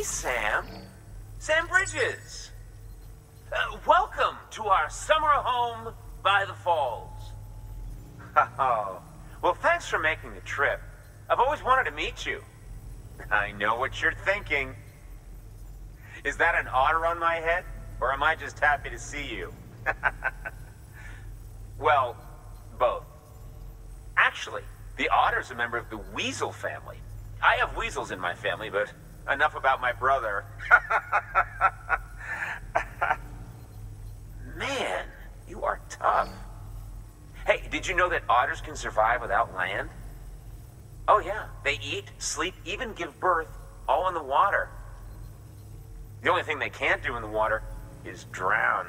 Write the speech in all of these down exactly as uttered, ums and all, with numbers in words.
Hey, Sam. Sam Bridges. Uh, welcome to our summer home by the falls. Oh, well, thanks for making the trip. I've always wanted to meet you. I know what you're thinking. Is that an otter on my head? Or am I just happy to see you? Well, both. Actually, the otter's a member of the weasel family. I have weasels in my family, but enough about my brother. Man, you are tough. Hey, did you know that otters can survive without land? Oh yeah, they eat, sleep, even give birth, all in the water. The only thing they can't do in the water is drown.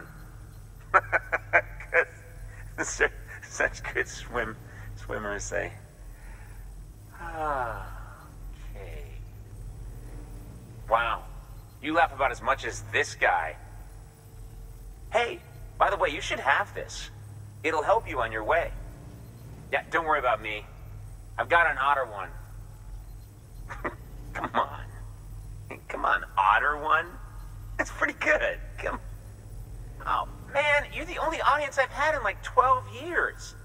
Because such good swim, swimmers say. Ah, okay. Wow, you laugh about as much as this guy. Hey, by the way, you should have this. It'll help you on your way. Yeah, don't worry about me. I've got an otter one. Come on. Come on, otter one? That's pretty good. Come. Oh, man, you're the only audience I've had in like twelve years.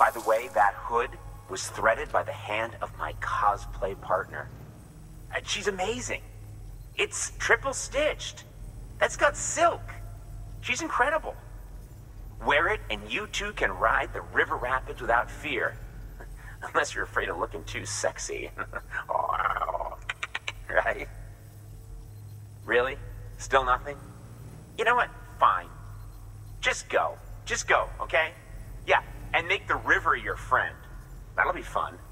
By the way, that hood was threaded by the hand of my cosplay partner. And she's amazing. It's triple stitched. That's got silk. She's incredible. Wear it and you too can ride the river rapids without fear. Unless you're afraid of looking too sexy. Right? Really? Still nothing? You know what? Fine. Just go. Just go, okay? Yeah, and make the river your friend. That'll be fun.